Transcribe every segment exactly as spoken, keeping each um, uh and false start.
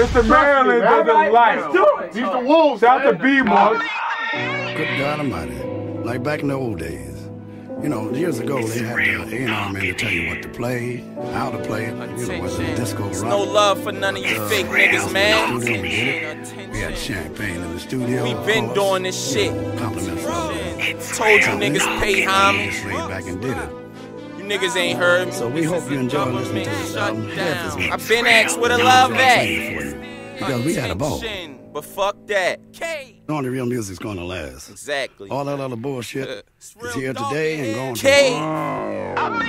Mister Maryland doesn't right, like. Let's do it. He's the wolves. Shout out to B-Mark. Good God Almighty. Like back in the old days. You know, years ago, it's they had the A and R man to tell you what to play, how to play it. You know, was it disco rock? No love for none of you uh, fake niggas, man. We had champagne in the studio. We been doing this shit. Compliments. Told you niggas paid homage. Back and did it. Niggas ain't heard. So we this hope you enjoy listening to this album. I've been asked with a love at. Because we had a ball. But fuck that. Only real music's gonna last. Exactly. All that other bullshit uh, is here today and gone tomorrow.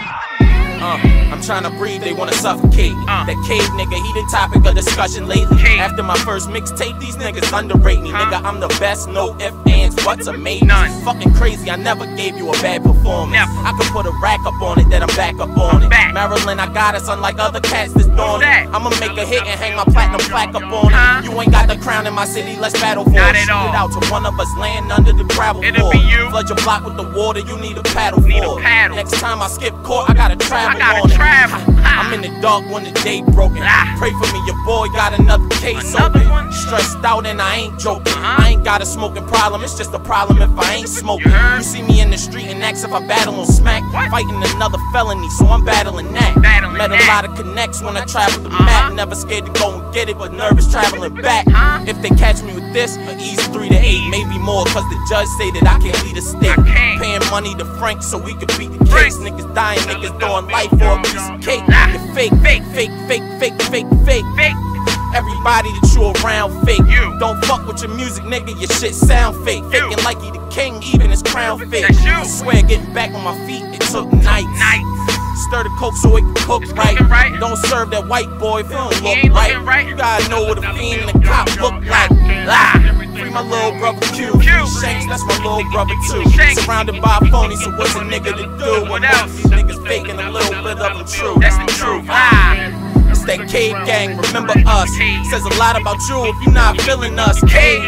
Uh, I'm trying to breathe, they wanna suffocate. Uh, that cave nigga, he the topic of discussion lately. Cave. After my first mixtape, these niggas underrate me. Huh? Nigga, I'm the best, no ifs, ands, buts, or maybes. Fucking crazy, I never gave you a bad performance. Never. I could put a rack up on it, then I'm back up on I'm it. Back. Maryland, I got us, unlike other cats that's doing it. I'ma make a hit and hang my platinum plaque up on huh? it. You ain't got the crown in my city, let's battle for Not it. Shoot it out to one of us land under the gravel floor. You. Flood your block with the water, you need a paddle need for a paddle. Next time I skip court, I gotta travel. I gotta travel. I'm in the dark when the day broken. Pray for me, your boy got another case open. Stressed out and I ain't joking. I ain't got a smoking problem, it's just a problem if I ain't smoking. You see me in the street and ask if I battle on smack. Fighting another felony, so I'm battling that. Met a lot of connects when I travel the map. Never scared to go and get it, but nervous traveling back. If they catch me with this, an easy three to eight, maybe more, cause the judge say that I can't lead a state. Paying money to Frank so we can beat the case. Niggas dying, niggas throwing life for a piece of cake. You're fake, fake, fake, fake, fake, fake, fake, fake. Everybody that you around fake. You don't fuck with your music, nigga. Your shit sound fake. Faking like he the king, even his crown fake. I swear, getting back on my feet, it took nights. Stir the coke so it can cook right. right. Don't serve that white boy if you don't look right. right. You gotta know what a fiend and a cop look like. Lie. Free my little brother Q. Shanks, that's my little brother too. Surrounded by phony, so what's a nigga to do? What else? These niggas faking a little bit of the truth. That's the truth. Ah. It's that Cave Gang, remember us. Says a lot about you if you're not feeling us. Cave.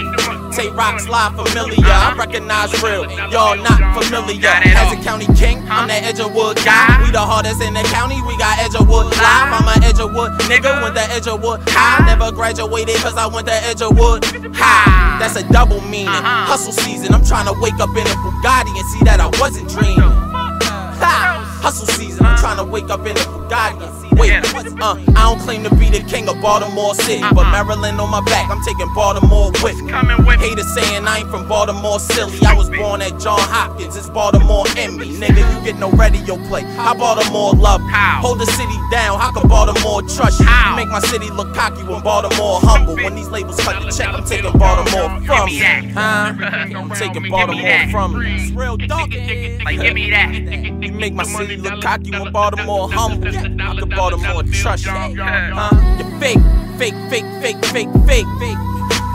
Tay Roc's live familiar. I recognize real, y'all not familiar. As a county king, I'm that Edgewood guy. We the hardest in the county, we got Edgewood live. I'm an Edgewood nigga, went to Edgewood high. Never graduated cause I went to Edgewood high. That's a double meaning. Hustle season, I'm trying to wake up in a Bugatti and see that I wasn't dreaming. Ha! Hustle season, I'm trying to wake up in a Bugatti and see. Wait, uh, I don't claim to be the king of Baltimore City, but Maryland on my back, I'm taking Baltimore with me. Haters saying I ain't from Baltimore, silly. I was born at John Hopkins, it's Baltimore in me. Nigga, you get no radio play, how Baltimore love you? Hold the city down, how can Baltimore trust you? You make my city look cocky when Baltimore humble. When these labels cut the check, I'm taking Baltimore from you. Huh? I'm taking Baltimore from you. It's real dog. You make my city look cocky when Baltimore humble. Baltimore trust you, huh? You're fake, fake, fake, fake, fake, fake, fake.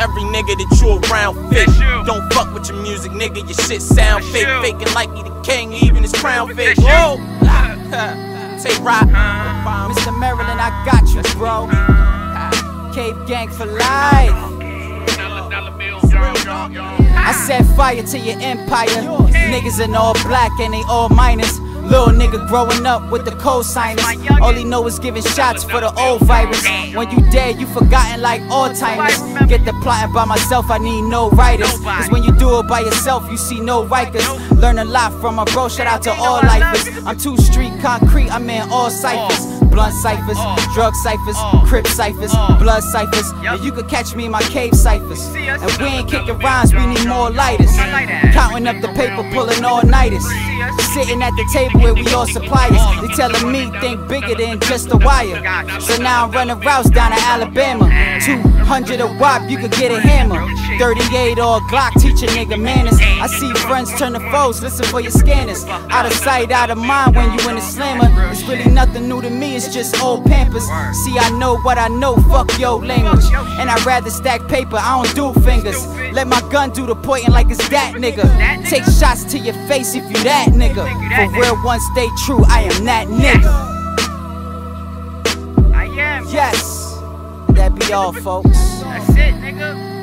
Every nigga that you around fake. Don't fuck with your music, nigga. Your shit sound fake, faking like he the king, even his crown fake. Whoa, Tay Roc, Mister Maryland, I got you, bro. Cave Gang for life. I set fire to your empire. Niggas in all black and they all minors. Little nigga growing up with the co-signers. All he know is giving shots for the old virus. When you dead, you forgotten like all-timers. Get the plotting by myself, I need no writers. Cause when you do it by yourself, you see no Rikers. Learn a lot from my bro, shout out to all lifers. I'm too street concrete, I'm in all ciphers. Blunt ciphers, uh, drug ciphers, uh, crip ciphers, uh, blood ciphers. Yep. And you can catch me in my cave ciphers. And we ain't kicking rhymes, we need more lighters. Counting up the paper, pulling all nighters. Sitting at the table where we all suppliers. They telling me think bigger than just a wire. So now I'm running routes down to Alabama. two hundred a wop, you could get a hammer. thirty-eight or Glock, teach a nigga manners. I see friends turn to foes, listen for your scanners. Out of sight, out of mind when you in the slammer. It's really nothing new to me, it's just old Pampers. See, I know what I know, fuck your language. And I'd rather stack paper, I don't do fingers. Let my gun do the pointing like it's that nigga. Take shots to your face if you that nigga. For real one, stay true, I am that nigga. I am. Yes. That be all, folks. That's it, nigga.